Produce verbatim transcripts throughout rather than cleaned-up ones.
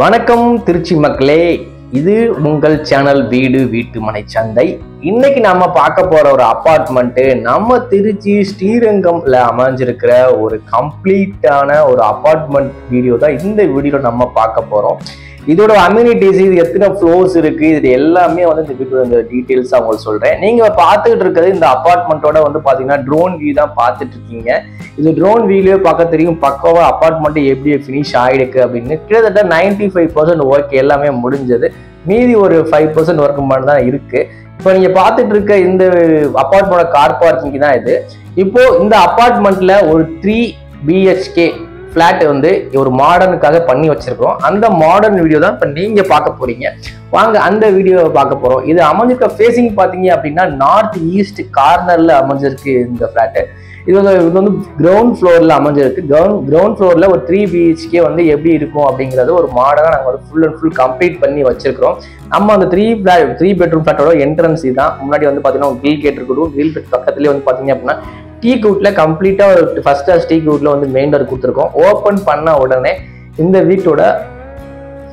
வணக்கம் திருச்சி மக்களே, இது உங்கள் சேனல் வீடு வீட்டுமனை சந்தை. இன்னைக்கு நாம பார்க்க போற ஒரு அப்பார்ட்மெண்ட் நம்ம திருச்சி ஸ்ரீரங்கம்ல அமைஞ்சிருக்கிற ஒரு கம்ப்ளீட்டான ஒரு அப்பார்ட்மெண்ட் வீடியோ தான் இந்த வீடியோல நம்ம பார்க்க போறோம். இதோட அம்யூனிட்டிஸ், இது எத்தனை ஃப்ளோர்ஸ் இருக்கு, இது எல்லாமே வந்து இந்த வீடியோ இந்த டீட்டெயில்ஸாக உங்களுக்கு சொல்கிறேன். நீங்கள் பார்த்துக்கிட்டு இருக்கிறது இந்த அப்பார்ட்மெண்ட்டோட வந்து பார்த்தீங்கன்னா ட்ரோன் வியூ தான் பார்த்துட்டு இருக்கீங்க. இது ட்ரோன் வியூலேயே பார்க்க தெரியும் பக்கவாக அப்பார்ட்மெண்ட்டு எப்படி ஃபினிஷ் ஆகிருக்கு அப்படின்னு. கிட்டத்தட்ட நைன்டி ஃபைவ் பர்சன்ட் ஒர்க் எல்லாமே முடிஞ்சது, மீதி ஒரு ஃபைவ் பர்சன்ட் ஒர்க் மட்டும் தான் இருக்குது. இப்போ நீங்கள் பார்த்துட்டு இருக்க இந்த அப்பார்ட்மெண்ட்டோட கார் பார்க்கிங் தான் இது. இப்போது இந்த அப்பார்ட்மெண்ட்டில் ஒரு த்ரீ பிஹெச்கே ஃப்ளாட் வந்து ஒரு மாடர்னுக்காக பண்ணி வச்சிருக்கோம். அந்த மாடர்ன் வீடியோ தான் இப்போ நீங்கள் பார்க்க போறீங்க. வாங்க அந்த வீடியோவை பார்க்க போகிறோம். இது அமைஞ்சிருக்க ஃபேஸிங் பார்த்தீங்க அப்படின்னா நார்த் ஈஸ்ட் கார்னரில் அமைஞ்சிருக்கு இந்த ஃப்ளாட்டு. இது வந்து இது வந்து கிரவுண்ட் ஃப்ளோரில் அமைஞ்சிருக்கு. கிரவுண்ட் கிரவுண்ட் ஃப்ளோரில் ஒரு த்ரீ பிஹெச்கே வந்து எப்படி இருக்கும் அப்படிங்கிறது ஒரு மாடர்னாக நாங்கள் வந்து ஃபுல் அண்ட் ஃபுல் கம்ப்ளீட் பண்ணி வச்சிருக்கிறோம். நம்ம அந்த த்ரீ ஃப்ளாட் த்ரீ பெட்ரூம் ஃப்ளாட்டோட என்ட்ரன்ஸ் தான். முன்னாடி வந்து பார்த்தீங்கன்னா ஒரு கிரில் கேட் இருக்கட்டும், கிரில் கேட் பக்கத்துலேயே வந்து பார்த்தீங்க அப்படின்னா டீ கூட்ல கம்ப்ளீட்டா ஒரு ஃபர்ஸ்ட் கிளாஸ் டீ கூட்ல வந்து மெயின் டோர் கொடுத்துருக்கோம். ஓப்பன் பண்ண உடனே இந்த வீட்டோட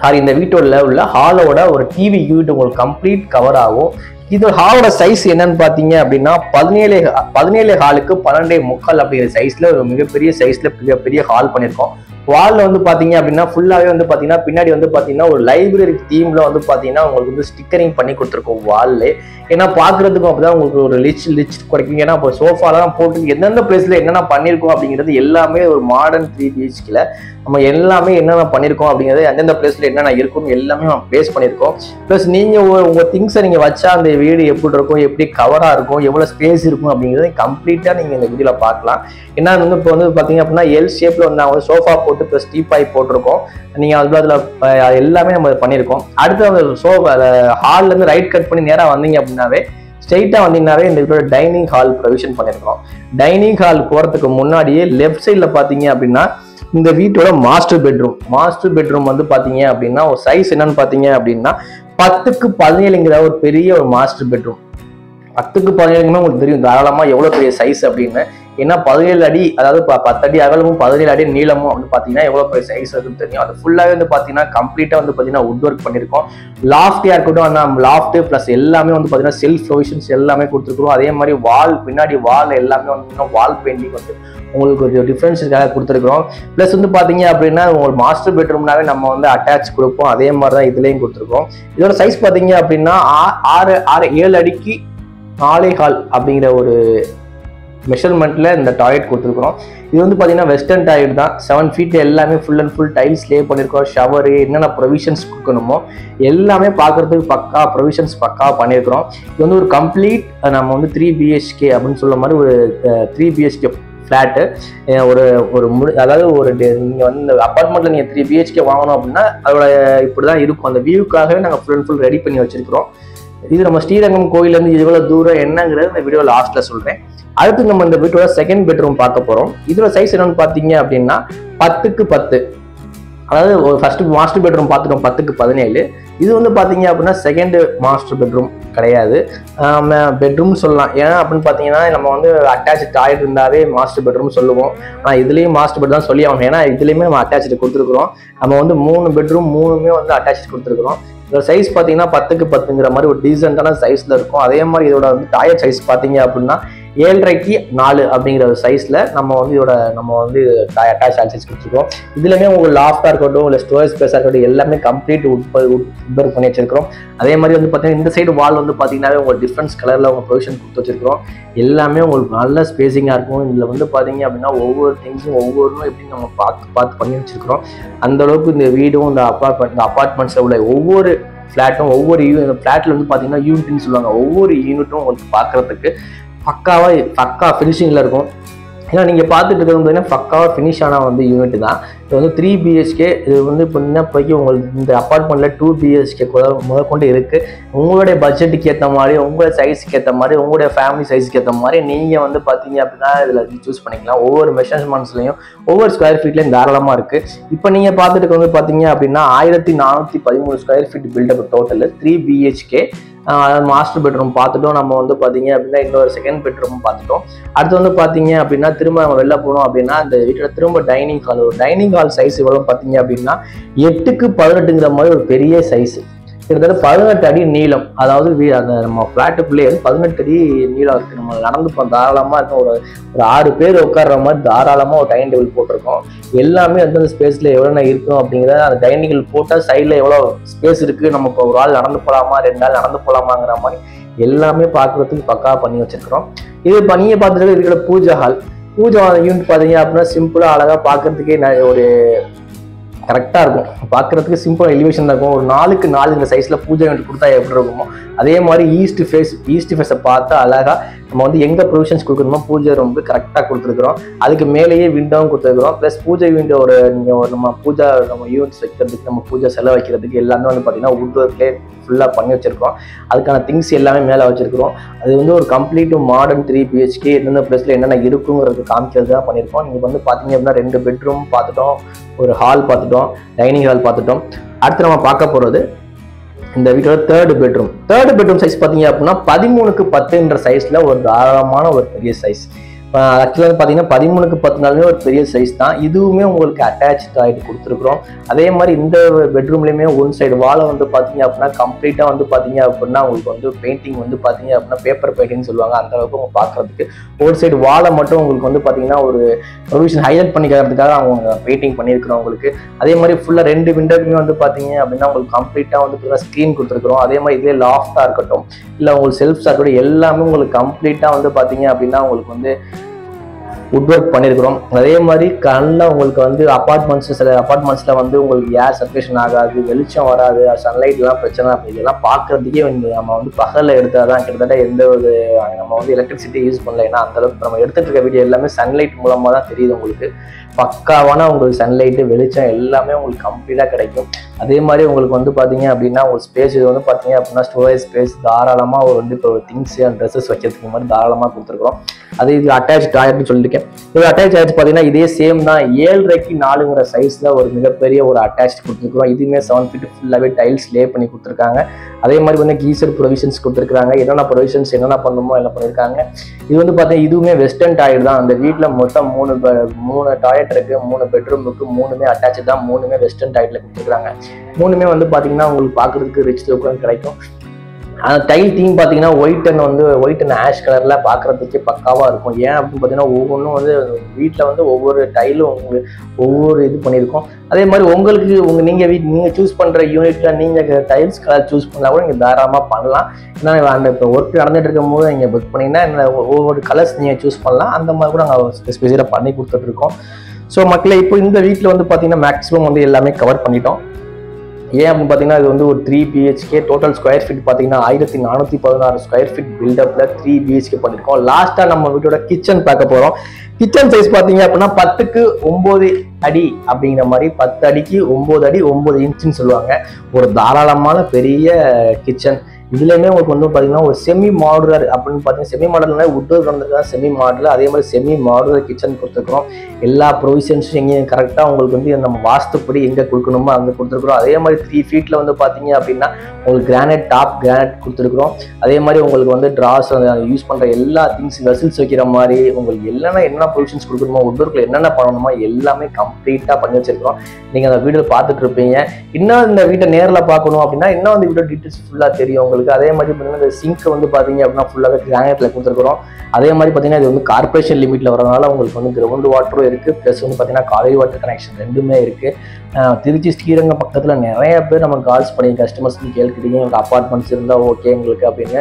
சாரி இந்த வீட்டோட உள்ள ஹாலோட ஒரு டிவி யூனிட் உங்களுக்கு கம்ப்ளீட் கவர் ஆகும். இது ஹாலோட சைஸ் என்னன்னு பார்த்தீங்க அப்படின்னா பதினேழு பதினேழு ஹாலுக்கு பன்னெண்டே முக்கால் அப்படிங்கிற சைஸ்ல ஒரு மிகப்பெரிய சைஸ்ல மிகப்பெரிய ஹால் பண்ணியிருக்கோம். வாலில் வந்து பார்த்தீங்க அப்படின்னா ஃபுல்லாகவே வந்து பார்த்தீங்கன்னா பின்னாடி வந்து பார்த்தீங்கன்னா ஒரு லைப்ரரி தீமில் வந்து பார்த்தீங்கன்னா உங்களுக்கு வந்து ஸ்டிக்கரிங் பண்ணி கொடுத்துருக்கோம் வாலில். ஏன்னா பார்க்குறதுக்கும் அப்படி தான் உங்களுக்கு ஒரு லிச் லிச் கிடைக்கும். ஏன்னா இப்போ சோஃபாலாம் போட்டு எந்தெந்த பிளேஸில் என்னென்ன பண்ணியிருக்கோம் அப்படிங்கிறது எல்லாமே ஒரு மாடர்ன் த்ரீ பிஹெச்கேல நம்ம எல்லாமே என்னென்ன பண்ணியிருக்கோம் அப்படிங்கிறது எந்தெந்த பிளேஸில் என்னென்ன இருக்கும் எல்லாமே நம்ம பேஸ் பண்ணியிருக்கோம். ப்ளஸ் நீங்கள் உங்கள் திங்ஸை நீங்கள் வச்சா அந்த வீடு எப்படி இருக்கும், எப்படி கவராக இருக்கும், எவ்வளோ ஸ்பேஸ் இருக்கும் அப்படிங்கிறது கம்ப்ளீட்டாக நீங்கள் இந்த வீடியோவில் பார்க்கலாம். ஏன்னா வந்து இப்போ வந்து பார்த்தீங்க அப்படின்னா எல் ஷேப்பில் வந்து நாங்கள் சோஃபா போட்டு ப்ளஸ் டீப்பாய் போட்டிருக்கோம். நீங்கள் அது அதில் எல்லாமே நம்ம பண்ணியிருக்கோம். அடுத்து அந்த சோ ஹால்லேருந்து ரைட் கட் பண்ணி நேராக வந்தீங்க அப்படின்னாவே ஸ்ட்ரெயிட்டாக வந்தீங்கன்னாவே இந்த வீட்டோட டைனிங் ஹால் ப்ரொவிஷன் பண்ணியிருக்கோம். டைனிங் ஹால் போகிறதுக்கு முன்னாடியே லெஃப்ட் சைடில் பார்த்தீங்க அப்படின்னா இந்த வீட்டோட மாஸ்டர் பெட்ரூம் மாஸ்டர் பெட்ரூம் வந்து பார்த்தீங்க அப்படின்னா ஒரு சைஸ் என்னன்னு பார்த்தீங்க அப்படின்னா பத்துக்கு பதினேழுங்கிற ஒரு பெரிய ஒரு மாஸ்டர் பெட்ரூம். பத்துக்கு பதினேழுமே உங்களுக்கு தெரியும் தாராளமாக எவ்வளோ பெரிய சைஸ் அப்படின்னு. ஏன்னா பதினேழு அடி அதாவது பத்தடி அகலமும் பதினேழு அடி நீளமும் அப்படின்னு பார்த்தீங்கன்னா எவ்வளோ பெரிய சைஸ் இருக்குன்னு தெரியும். அது ஃபுல்லாகவே வந்து பார்த்தீங்கன்னா கம்ப்ளீட்டாக வந்து பார்த்தீங்கன்னா உட் ஒர்க் பண்ணியிருக்கோம். லாஃப்டியாக இருக்கட்டும், ஆனால் லாஃப்ட்டு ப்ளஸ் எல்லாமே வந்து பார்த்தீங்கன்னா செல்ஃப் ப்ரொவிஷன்ஸ் எல்லாமே கொடுத்துருக்குறோம். அதே மாதிரி வால் பின்னாடி வால் எல்லாமே வந்து வால் பெயிண்டிங் வந்து உங்களுக்கு ஒரு டிஃப்ரென்ஸுக்காக கொடுத்துருக்குறோம். ப்ளஸ் வந்து பார்த்தீங்க அப்படின்னா உங்களுக்கு மாஸ்டர் பெட்ரூம்னாவே நம்ம வந்து அட்டாச் கொடுப்போம். அதே மாதிரி தான் இதுலேயும் கொடுத்துருக்கோம். இதோட சைஸ் பார்த்தீங்க அப்படின்னா ஆறு ஆறு ஏழு அடிக்கு நாலே ஹால் அப்படிங்கிற ஒரு மெஷர்மெண்ட்டில் இந்த டாய்லெட் கொடுத்துருக்குறோம். இது வந்து பார்த்தீங்கன்னா வெஸ்டர்ன் டாய்லெட் தான். செவன் ஃபீட் எல்லாமே full and full tiles lay பண்ணியிருக்கோம். ஷவரு என்னென்ன ப்ரொவிஷன்ஸ் கொடுக்கணுமோ எல்லாமே பார்க்குறதுக்கு பக்கா ப்ரொவிஷன்ஸ் பக்கா பண்ணியிருக்கிறோம். இது வந்து ஒரு கம்ப்ளீட் நம்ம வந்து த்ரீ பிஹெச்கே அப்படின்னு சொல்ல மாதிரி ஒரு த்ரீ பிஹெச்கே ஃப்ளாட்டு. ஒரு ஒரு மு அதாவது ஒரு நீங்கள் வந்து இந்த அப்பார்ட்மெண்ட்டில் நீங்கள் த்ரீ பிஹெச்கே வாங்கணும் அப்படின்னா அதோட இப்படி தான் இருக்கும். அந்த வியூக்காகவே நாங்கள் ஃபுல் அண்ட் ஃபுல் ரெடி பண்ணி வச்சுருக்கிறோம். இது நம்ம ஸ்ரீரங்கம் கோயிலேருந்து எவ்வளோ தூரம் என்னங்கிறது இந்த வீடியோ லாஸ்ட்டில் சொல்கிறேன். அடுத்து நம்ம இந்த வீட்டோட செகண்ட் பெட்ரூம் பார்க்க போகிறோம். இதோட சைஸ் என்னென்னு பார்த்தீங்க அப்படின்னா பத்துக்கு பத்து அதாவது ஒரு ஃபர்ஸ்ட் மாஸ்டர் பெட்ரூம் பார்த்துட்டோம் பத்துக்கு பதினேழு. இது வந்து பார்த்தீங்க அப்படின்னா செகண்ட் மாஸ்டர் பெட்ரூம் கிடையாது, பெட்ரூம் சொல்லலாம். ஏன்னா அப்படின்னு பார்த்தீங்கன்னா நம்ம வந்து அட்டாச் டாய்லெட் இருந்தாவே மாஸ்டர் பெட்ரூம் சொல்லுவோம். ஆனால் இதுலேயும் மாஸ்டர் பெட் தான் சொல்லி ஆகணும். ஏன்னா இதுலேயுமே நம்ம அட்டாச்சு கொடுத்துருக்குறோம். நம்ம வந்து மூணு பெட்ரூம் மூணுமே வந்து அட்டாச் கொடுத்துருக்குறோம். இதோட சைஸ் பார்த்தீங்கன்னா பத்துக்கு பத்துங்கிற மாதிரி ஒரு டீசெண்டான சைஸில் இருக்கும். அதே மாதிரி இதோட வந்து டாய்லெட் சைஸ் பார்த்தீங்க அப்படின்னா ஏழரைக்கு நாலு அப்படிங்கிற ஒரு சைஸில் நம்ம வந்து இதோட நம்ம வந்து அட்டாச் ஆல் சைஸ் கொடுத்துருக்கோம். இதுலேயுமே உங்களுக்கு லாஃப்டாக இருக்கட்டும், இல்லை ஸ்டோரேஜ் ஸ்பேஸாக இருக்கட்டும் எல்லாமே கம்ப்ளீட் உட்ப உட்பொருள் பண்ணி வச்சிருக்கிறோம். அதே மாதிரி வந்து பார்த்தீங்கன்னா இந்த சைடு வால் வந்து பார்த்தீங்கன்னா உங்களுக்கு டிஃப்ரென்ஸ் கலரில் உங்கள் ப்ரொவிஷன் கொடுத்து வச்சிருக்கிறோம். எல்லாமே உங்களுக்கு நல்ல ஸ்பேஸிங்காக இருக்கும். இதில் வந்து பார்த்தீங்க அப்படின்னா ஒவ்வொரு திங்ஸும் ஒவ்வொன்றும் எப்படி நம்ம பார்த்து பார்த்து பண்ணி வச்சிருக்கிறோம். அந்தளவுக்கு இந்த வீடும் இந்த அப்பார்ட்மெண்ட் இந்த அப்பார்ட்மெண்ட்ஸில் உள்ள ஒவ்வொரு ஃப்ளாட்டும் ஒவ்வொரு யூ ஃப்ளாட்டில் வந்து பார்த்தீங்கன்னா யூனிட்னு சொல்லுவாங்க. ஒவ்வொரு யூனிட்டும் உங்களுக்கு பார்க்குறதுக்கு பக்காவாக பக்கா ஃபினிஷிங்கில் இருக்கும். ஏன்னா நீங்கள் பார்த்துட்டு இருக்கிறது பார்த்தீங்கன்னா பக்காவாக ஃபினிஷ் ஆனால் வந்து யூனிட் தான். இது வந்து த்ரீ பிஹெச்கே. இது வந்து இப்போ என்ன போய்க்கு உங்களுக்கு இந்த அப்பார்ட்மெண்ட்டில் டூ பிஹெச்கே முதல் கொண்டு இருக்குது. உங்களுடைய பட்ஜெட்டுக்கு ஏற்ற மாதிரி, உங்களுடைய சைஸுக்கு ஏற்ற மாதிரி, உங்களுடைய ஃபேமிலி சைஸுக்கு ஏற்ற மாதிரி நீங்கள் வந்து பார்த்தீங்க அப்படின்னா இதில் சூஸ் பண்ணிக்கலாம். ஒவ்வொரு மெஷர்மெண்ட்ஸ்லையும் ஒவ்வொரு ஸ்கொயர் ஃபீட்லையும் தாராளமாக இருக்குது. இப்போ நீங்கள் பார்த்துட்டு வந்து பார்த்தீங்க அப்படின்னா ஆயிரத்தி நானூற்றி பதிமூணு square feet build up total three BHK master bedroom பார்த்துட்டோம். நம்ம வந்து பார்த்தீங்க அப்படின்னா இன்னொரு செகண்ட் பெட்ரூம் பார்த்துட்டோம். அடுத்து வந்து பார்த்தீங்க அப்படின்னா திரும்ப நம்ம வெளில போனோம் அப்படின்னா இந்த வீட்டோட திரும்ப டைனிங் ஹால். ஒரு டைனிங் ஹால் சைஸ் எவ்வளோ பார்த்தீங்க அப்படின்னா எட்டுக்கு பதினெட்டுங்கிற மாதிரி ஒரு பெரிய சைஸ், கிட்டத்தட்ட பதினெட்டு அடி நீளம். அதாவது வீ அந்த நம்ம ஃப்ளாட்டுக்குள்ளேயே பதினெட்டு அடி நீளம் இருக்குது. நம்ம நடந்து இப்போ தாராளமாக இருக்கும், ஒரு ஒரு ஆறு பேர் உட்கார்ற மாதிரி தாராளமாக ஒரு டைனிங் டேபிள் போட்டிருக்கோம். எல்லாமே வந்து அந்த ஸ்பேஸில் எவ்வளோ இருக்கும் அப்படிங்கிறத அந்த டைனிங் டேபிள் போட்டால் சைடில் எவ்வளோ ஸ்பேஸ் இருக்குது, நம்ம இப்போ ஒரு ஆள் நடந்து போகலாமா, ரெண்டு ஆள் நடந்து போகலாமாங்கிற மாதிரி எல்லாமே பார்க்குறதுக்கு பக்காவாக பண்ணி வச்சுருக்கிறோம். இது பண்ணியே பார்த்துட்டு இருக்கிற Pooja hall. Pooja hall unit பார்த்தீங்க அப்படின்னா சிம்பிளாக அழகாக பார்க்குறதுக்கே ஒரு கரெக்டாக இருக்கும். பார்க்குறதுக்கு சிம்பிளாக எலிவேஷன் தான் இருக்கும். ஒரு நாலுக்கு நாலுங்கிற சைஸில் பூஜை யூனிட் கொடுத்தா எப்படி இருக்குமோ அதே மாதிரி ஈஸ்ட் ஃபேஸ் ஈஸ்ட் ஃபேஸை பார்த்து அழகாக நம்ம வந்து எங்கே ப்ரொவிஷன்ஸ் கொடுக்கணுமோ பூஜை ரூமுக்கு கரெக்டாக கொடுத்துருக்குறோம். அதுக்கு மேலேயே விண்டோவும் கொடுத்துருக்குறோம். ப்ளஸ் பூஜை விண்டோ ஒரு நீங்கள் நம்ம பூஜா நம்ம யூனிட்ஸ் வைக்கிறதுக்கு நம்ம பூஜை செலவு வைக்கிறதுக்கு எல்லாமே வந்து பார்த்தீங்கன்னா வுட் ஒர்க்லேயே ஃபுல்லாக பண்ணி வச்சுருக்கோம். அதுக்கான திங்ஸ் எல்லாமே மேலே வச்சுருக்கிறோம். அது வந்து ஒரு கம்ப்ளீட் மாடர்ன் த்ரீ பிஹெச்கே எந்தெந்த ப்ளஸில் என்னென்ன இருக்குங்கிறது காமிக்கிறது தான் பண்ணியிருக்கோம். நீங்கள் வந்து பார்த்தீங்க அப்படின்னா ரெண்டு பெட்ரூம் பார்த்துட்டோம், ஒரு ஹால் பார்த்துட்டோம், டைனிங் ஹால் பார்த்துட்டோம். அடுத்து நம்ம பார்க்க போகிறது இந்த வீட்டோட third bedroom. Third bedroom size பார்த்தீங்க அப்படின்னா பதிமூணுக்கு பத்துன்ற சைஸில் ஒரு தாராளமான ஒரு பெரிய சைஸ். ஆக்சுவலாக வந்து பார்த்தீங்கன்னா பதிமூணுக்கு பத்துனாலுமே ஒரு பெரிய சைஸ் தான். இதுவுமே உங்களுக்கு அட்டாச் டாய்லெட் கொடுத்துருக்குறோம். அதே மாதிரி இந்த பெட்ரூம்லேயுமே ஒன் சைடு வாலை வந்து பார்த்தீங்க அப்படின்னா கம்ப்ளீட்டாக வந்து பார்த்தீங்க அப்படின்னா உங்களுக்கு வந்து பெயிண்டிங் வந்து பார்த்தீங்க அப்படின்னா பேப்பர் பெயிண்டிங்னு சொல்லுவாங்க, அந்த அளவுக்கு அவங்க பார்க்குறதுக்கு ஒரு சைடு வாலை மட்டும் உங்களுக்கு வந்து பார்த்தீங்கன்னா ஒரு ப்ரொவிஷன் ஹைலைட் பண்ணிக்கிறதுக்காக அவங்க பெயிண்டிங் பண்ணியிருக்கிறோம் உங்களுக்கு. அதே மாதிரி ஃபுல்லாக ரெண்டு விண்டோக்குமே வந்து பார்த்தீங்க அப்படின்னா உங்களுக்கு கம்ப்ளீட்டாக வந்து பார்த்தீங்கன்னா ஸ்க்ரீன் கொடுத்துருக்குறோம். அதே மாதிரி இதிலே லாஃப்டாக இருக்கட்டும் இல்லை உங்களுக்கு செல்ஃப்ஸாக இருக்கட்டும் எல்லாமே உங்களுக்கு கம்ப்ளீட்டாக வந்து பார்த்தீங்க அப்படின்னா உங்களுக்கு வந்து வுட் ஒர்க் பண்ணியிருக்கிறோம். அதே மாதிரி கண்ணில் உங்களுக்கு வந்து அப்பார்ட்மெண்ட்ஸ் சில அப்பார்ட்மெண்ட்ஸில் வந்து உங்களுக்கு ஏர் சர்க்குலேஷன் ஆகாது, வெளிச்சம் வராது, சன்லைட்லாம் பிரச்சனை. அப்படி இதெல்லாம் பார்க்குறதுக்கே நம்ம வந்து பகலில் எடுத்தால் தான் கிட்டத்தட்ட எந்த ஒரு நம்ம வந்து எலக்ட்ரிசிட்டி யூஸ் பண்ணல. ஏன்னா அந்தளவுக்கு நம்ம எடுத்துகிட்டு இருக்க வீடியோ எல்லாமே சன்லைட் மூலமாக தான் தெரியுது. உங்களுக்கு பக்காவான உங்களுக்கு சன்லைட்டு வெளிச்சம் எல்லாமே உங்களுக்கு கம்ப்ளீட்டாக கிடைக்கும். அதே மாதிரி உங்களுக்கு வந்து பார்த்தீங்க அப்படின்னா ஒரு ஸ்பேஸ் இது வந்து பார்த்தீங்க அப்படின்னா ஸ்டோரேஜ் ஸ்பேஸ் தாராளமாக ஒரு வந்து இப்போ திங்ஸ் அண்ட் ட்ரெஸ்ஸஸ் வைக்கிறதுக்கு மாதிரி தாராளமாக கொடுத்துருக்குறோம். அது இது அட்டாச் டாய்லெட்னு சொல்லியிருக்கேன். இது அட்டாச் டாய்லெட் பார்த்தீங்கன்னா இதே சேம் தான். ஏழரைக்கு நாலுங்கிற சைஸில் ஒரு மிகப்பெரிய ஒரு அட்டாச் கொடுத்துருக்குறோம். இதுவுமே செவன் ஃபீட் ஃபுல்லாகவே டைல்ஸ் லே பண்ணி கொடுத்துருக்காங்க. அதே மாதிரி வந்து கீசர் ப்ரொவிஷன்ஸ் கொடுத்துருக்காங்க. என்னென்ன ப்ரொவிஷன்ஸ் என்னென்ன பண்ணணுமோ எல்லாம் பண்ணியிருக்காங்க. இது வந்து பார்த்தீங்கன்னா இதுவுமே வெஸ்டர்ன் டாய்லெட் தான். அந்த வீட்டில் மொத்தம் மூணு மூணு டாய்லெட் இருக்கு. மூணு பெட்ரூமுக்கு மூணுமே அட்டாச் தான். மூணுமே வெஸ்டர்ன் டைல்ல கொடுத்துருக்காங்க. மூணுமே வந்து பாத்தீங்கன்னா உங்களுக்கு பாக்குறதுக்கு ரிச் லுக் கிடைக்கும். அந்த டைல் தீம் பார்த்தீங்கன்னா ஒயிட் அண்ட் வந்து ஒயிட் அண்ட் ஆஷ் கலரில் பார்க்குறதுக்கே பக்காவாக இருக்கும். ஏன் அப்படின்னு பார்த்தீங்கன்னா ஒவ்வொன்றும் வந்து வீட்டில் வந்து ஒவ்வொரு டைலும் உங்களுக்கு ஒவ்வொரு இது பண்ணியிருக்கோம். அதே மாதிரி உங்களுக்கு உங்கள் நீங்கள் வீட் நீங்கள் சூஸ் பண்ணுற யூனிட்டில் நீங்கள் டைல்ஸ் கலர் சூஸ் பண்ணால் கூட நீங்கள் தாராளமாக பண்ணலாம். ஏன்னா அந்த இப்போ ஒர்க் நடந்துகிட்டு இருக்கும் போது நீங்கள் புக் பண்ணிங்கன்னா ஒவ்வொரு கலர்ஸ் நீங்கள் சூஸ் பண்ணலாம். அந்த மாதிரி கூட நாங்கள் ஸ்பெஷலாக பண்ணி கொடுத்துட்ருக்கோம். ஸோ மக்களை இப்போ இந்த வீட்டில் வந்து பார்த்தீங்கன்னா மேக்ஸிமம் வந்து எல்லாமே கவர் பண்ணிட்டோம். ஏன் அப்படின்னு பார்த்தீங்கன்னா இது வந்து ஒரு three BHK total square feet பார்த்தீங்கன்னா ஆயிரத்தி நானூற்றி பதினாறு ஸ்கொயர் ஃபீட் பில்டப்பில் த்ரீ பிஹெச்கே பண்ணியிருக்கோம். லாஸ்ட்டாக நம்ம வீட்டோட கிச்சன் பார்க்க போகிறோம். கிச்சன் சைஸ் பார்த்தீங்க அப்படின்னா பத்துக்கு ஒம்பது அடி அப்படிங்கிற மாதிரி பத்து அடிக்கு ஒம்பது அடி ஒம்பது இன்ச்சுன்னு சொல்லுவாங்க. ஒரு தாராளமான பெரிய கிச்சன். இதுலேயுமே உங்களுக்கு வந்து பார்த்தீங்கன்னா ஒரு செமி மாடுலர் அப்படின்னு பார்த்தீங்கன்னா செமி மாடல்னா வுட் ஒர்க் செமி மாடல். அதே மாதிரி செமி மாடுலர் கிச்சன் கொடுத்துருக்குறோம். எல்லா ப்ரொவிஷன்ஸும் எங்கேயும் கரெக்டாக உங்களுக்கு வந்து நம்ம வாஸ்துப்படி எங்கே கொடுக்கணுமோ அங்கே கொடுத்துருக்குறோம். அதே மாதிரி த்ரீ ஃபீட்டில் வந்து பார்த்தீங்க அப்படின்னா உங்களுக்கு கிரானைட் டாப் கிரானைட் கொடுத்துருக்குறோம். அதே மாதிரி உங்களுக்கு வந்து ட்ராஸ் யூஸ் பண்ணுற எல்லா திங்ஸ் வெசில்ஸ் வைக்கிற மாதிரி உங்களுக்கு என்னென்ன என்னென்ன ப்ரொவிஷன்ஸ் கொடுக்கணுமோ வுட் ஒர்க்கில் என்னென்ன பண்ணணுமோ எல்லாமே கம்ப்ளீட்டாக பண்ணி வச்சுருக்கிறோம். நீங்கள் அந்த வீடியோ பார்த்துட்டு இருப்பீங்க. இன்னும் இந்த வீட்டை நேரில் பார்க்கணும் அப்படின்னா இன்னும் அந்த வீடியோ டீட்டெயில்ஸ் ஃபுல்லாக தெரியும் உங்களுக்கு. அதே மாதிரி பார்த்தீங்கன்னா இந்த சிங்க் வந்து பார்த்தீங்க அப்படின்னா ஃபுல்லாக கிரானைட்ல கொடுத்துருக்குறோம். அதே மாதிரி பார்த்தீங்கன்னா இது வந்து கார்பரேஷன் லிமிட்ல வரதுனால உங்களுக்கு வந்து கிரவுண்ட் வாட்டரும் இருக்குது. ப்ளஸ் வந்து பார்த்தீங்கன்னா காவேரி வாட்டர் கனெக்ஷன் ரெண்டுமே இருக்குது. திருச்சி ஸ்ரீரங்கம் பக்கத்தில் நிறைய பேர் நம்ம கால்ஸ் பண்ணி கஸ்டமர்ஸ் கேட்குறீங்க எங்களுக்கு அப்பார்ட்மெண்ட்ஸ் இருந்தால் ஓகே எங்களுக்கு அப்படின்னு.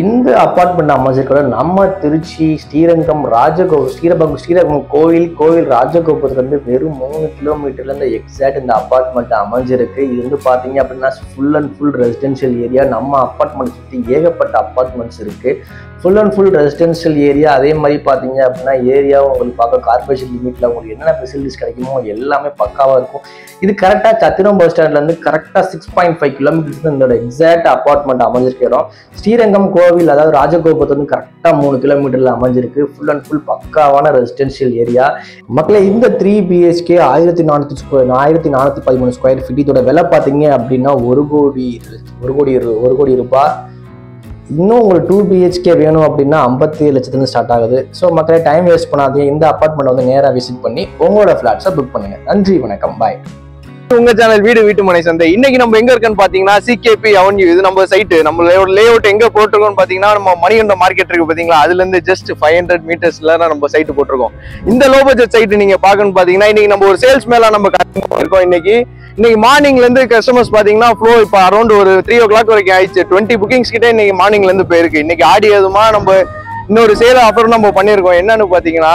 இந்த அப்பார்ட்மெண்ட் அமைஞ்சிருக்கிற நம்ம திருச்சி ஸ்ரீரங்கம் ராஜகோபுரம் ஸ்ரீரங்கம் ஸ்ரீரங்கம் கோவில் கோவில் ராஜகோபுரத்துலேருந்து வெறும் மூணு கிலோமீட்டர்லேருந்து எக்ஸாக்ட் இந்த அப்பார்ட்மெண்ட் அமைஞ்சிருக்கு. இது வந்து பார்த்தீங்க அப்படின்னா full and full residential area. நம்ம அப்பார்ட்மெண்ட் சுற்றி ஏகப்பட்ட அப்பார்ட்மெண்ட்ஸ் இருக்குது. Full and full residential area. அதே மாதிரி பார்த்தீங்க அப்படின்னா ஏரியாவும் உங்களுக்கு பார்க்க கார்பரேஷன் லிமிட்டில் உங்களுக்கு என்னென்ன ஃபெசிலிட்டிஸ் கிடைக்குமோ எல்லாமே பக்காவாக இருக்கும். இது கரெக்டாக சத்திரம் பஸ் ஸ்டாண்ட்லேருந்து கரெக்டாக சிக்ஸ் பாயிண்ட் ஃபைவ் கிலோமீட்டர்ஸ் இதோட எக்ஸாக்ட் அப்பார்ட்மெண்ட் அமைஞ்சிருக்க இடம். ஸ்ரீரங்கம் கோவில் அதாவது ராஜகோபுரத்துலேருந்து கரெக்டாக மூணு கிலோமீட்டரில் அமைஞ்சிருக்கு. ஃபுல் அண்ட் ஃபுல் பக்காவான ரெசிடென்ஷியல் ஏரியா மக்களை. இந்த த்ரீ பிஹெச்கே ஆயிரத்தி நானூற்றி ஸ்கொயர் ஆயிரத்தி நானூற்றி பதிமூணு ஸ்கொயர் ஃபீட் இதோட விலை பார்த்தீங்க அப்படின்னா ஒரு கோடி ஒரு கோடி ஒரு கோடி ரூபாய். இன்னும் உங்களுக்கு டூ பிஹெச்கே வேணும் அப்படின்னா ஐம்பத்தி ஏழு லட்சத்துலேருந்து ஸ்டார்ட் ஆகுது. ஸோ மக்களை டைம் வேஸ்ட் பண்ணாதீங்க, இந்த அப்பார்ட்மெண்ட் வந்து நேராக விசிட் பண்ணி உங்களோட ஃப்ளாட்ஸை புக் பண்ணுங்க. நன்றி, வணக்கம், பாய். உங்க சேனல் வீடு வீட்டுமனை சந்தை. இன்னைக்கு நம்ம எங்க இருக்கோன்னு பாத்தீங்கன்னா சிகேபி அவென்யூ. இது நம்ம சைட், நம்ம லே அவுட் எங்க போட்டிருக்கோம்னு பாத்தீங்கன்னா நம்ம மணிகண்ட மார்க்கெட் இருக்கு பாத்தீங்களா, அதுல இருந்து ஜஸ்ட் ஃபைவ் ஹண்ட்ரட் மீட்டர்ஸ்ல நம்ம சைட் போட்டிருக்கோம். இந்த லோ பட்ஜெட் சைட் நீங்க பாக்கணும்னு பாத்தீங்கன்னா இன்னைக்கு நம்ம ஒரு சேல்ஸ் மேலா நம்ம இருக்கோம். இன்னைக்கு இன்னைக்கு மார்னிங்ல இருந்து கஸ்டமர்ஸ் பாத்தீங்கன்னா ஃப்ளோ இப்போ அரௌண்ட் ஒரு த்ரீ ஓ கிளாக் வரைக்கும் ஆயிடுச்சு. டுவெண்ட்டி புக்கிங்ஸ் கிட்டே இன்னைக்கு மார்னிங்ல இருந்து போயிருக்கு. இன்னைக்கு ஆடி எதுமா நம்ம இன்னொரு சேல் ஆஃபர் நம்ம பண்ணிருக்கோம். என்னன்னு பாத்தீங்கன்னா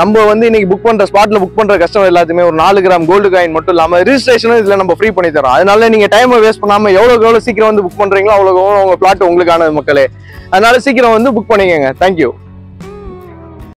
நம்ம வந்து இன்னைக்கு புக் பண்ற ஸ்பாட்ல புக் பண்ற கஸ்டமர் எல்லாத்துமே ஒரு நாலு கிராம் கோல்டு காயின் மட்டும் இல்லாம ரிஜிஸ்ட்ரேஷனும் இதுல நம்ம ஃப்ரீ பண்ணி தரோம். அதனால நீங்க டைம் வேஸ்ட் பண்ணாம எவ்வளவு எவ்வளவு சீக்கிரம் வந்து புக் பண்றீங்களோ அவ்வளவு உங்க பிளாட் உங்களுக்கான மக்களே. அதனால சீக்கிரம் வந்து புக் பண்ணிக்கங்க. தேங்க்யூ.